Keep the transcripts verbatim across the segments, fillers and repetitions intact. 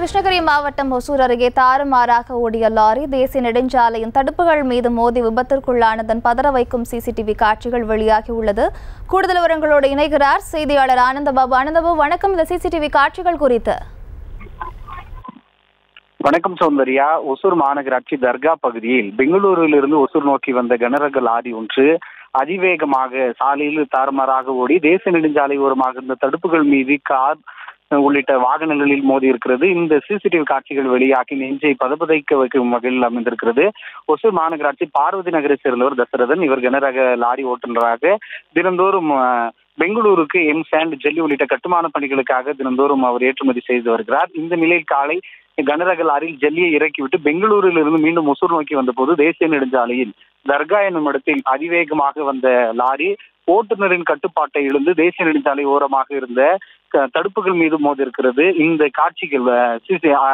கிருஷ்ணகிரி மாவட்டம் ஹொசூர் அருகே தாறுமாறாக ஓடிய லாரி தேசிய நெடுஞ்சாலையின் தடுப்புகள் மீது மோதி விபத்திற்குள்ளானதன் பதற வைக்கும் சிசிடிவி காட்சிகள் வெளியாகி உள்ளது. கூடுதல் விவரங்களோடு இணைகிறார் செய்தியாளர் ஆனந்தபாபு. ஆனந்தபாபு வணக்கம். இந்த சிசிடிவி காட்சிகள் குறித்து. வணக்கம் சௌந்தர்யா. ஒசூர் மாநகராட்சி தர்கா பகுதியில் பெங்களூரிலிருந்து ஒசூர் நோக்கி வந்த கனரக லாரி ஒன்று அதிவேகமாக சாலையில் தாறுமாறாக ஓடி தேசிய நெடுஞ்சாலை ஓரமாக இருந்த தடுப்புகள் மீது கார் உள்ளிட்ட வாகனங்களில் மோதி இருக்கிறது. இந்த சிசிடிவி காட்சிகள் வெளியாகி நெஞ்சை பதபதைக்க வைக்கும் வகையில் அமைந்திருக்கிறது. ஒசூர் மாநகராட்சி பார்வதி நகரை சேர்ந்தவர் தசரதன். இவர் கனரக லாரி ஓட்டுநராக தினந்தோறும் பெங்களூருக்கு எம் சாண்ட் ஜெல்லி உள்ளிட்ட கட்டுமான பணிகளுக்காக தினந்தோறும் அவர் ஏற்றுமதி செய்து வருகிறார். இந்த நிலையில் காலை கனரக லாரியில் ஜெல்லியை இறக்கிவிட்டு பெங்களூரிலிருந்து மீண்டும் ஒசூர் நோக்கி வந்தபோது தேசிய நெடுஞ்சாலையில் தர்கா என்னும் இடத்தில் அதிவேகமாக வந்த லாரி ஓட்டுநரின் கட்டுப்பாட்டை இழந்து தேசிய நெடுஞ்சாலை ஓரமாக இருந்த தடுப்புகள் மீது மோதி இருக்கிறது. இந்த காட்சிகள்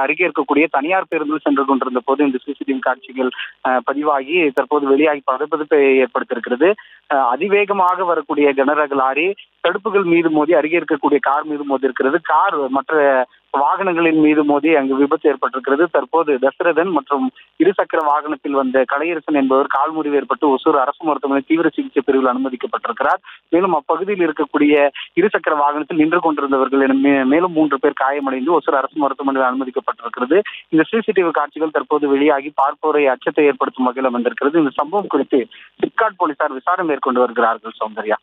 அருகே இருக்கக்கூடிய தனியார் பேருந்து சென்று கொண்டிருந்த போது இந்த சிசிடிவி காட்சிகள் பதிவாகி தற்போது வெளியாகி பதப்பதப்பை ஏற்படுத்தியிருக்கிறது. அதிவேகமாக வரக்கூடிய கனரக லாரி தடுப்புகள் மீது மோதி அருகே இருக்கக்கூடிய கார் மீது மோதி இருக்கிறது. கார் மற்ற வாகனங்களின் மீது மோதி அங்கு விபத்து ஏற்பட்டிருக்கிறது. தற்போது தசரதன் மற்றும் இருசக்கர வாகனத்தில் வந்த கலையரசன் என்பவர் கால் முறிவு ஏற்பட்டு ஒசூர் அரசு மருத்துவமனை தீவிர சிகிச்சை பிரிவில் அனுமதிக்கப்பட்டிருக்கிறார். மேலும் அப்பகுதியில் இருக்கக்கூடிய இருசக்கர வாகனத்தில் நின்று கொண்டிருந்தவர்கள் மேலும் மூன்று பேர் காயமடைந்து ஒசூர் அரசு மருத்துவமனையில் அனுமதிக்கப்பட்டிருக்கிறது. இந்த சிசிடிவி காட்சிகள் தற்போது வெளியாகி பார்ப்போரை அச்சத்தை ஏற்படுத்தும் வகையில் அமைந்திருக்கிறது. இந்த சம்பவம் குறித்து சிப்காட் போலீசார் விசாரணை மேற்கொண்டு வருகிறார்கள். சௌந்தர்யா.